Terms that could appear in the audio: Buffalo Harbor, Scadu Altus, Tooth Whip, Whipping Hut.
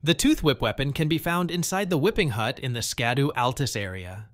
The Tooth Whip weapon can be found inside the Whipping Hut in the Scadu Altus area.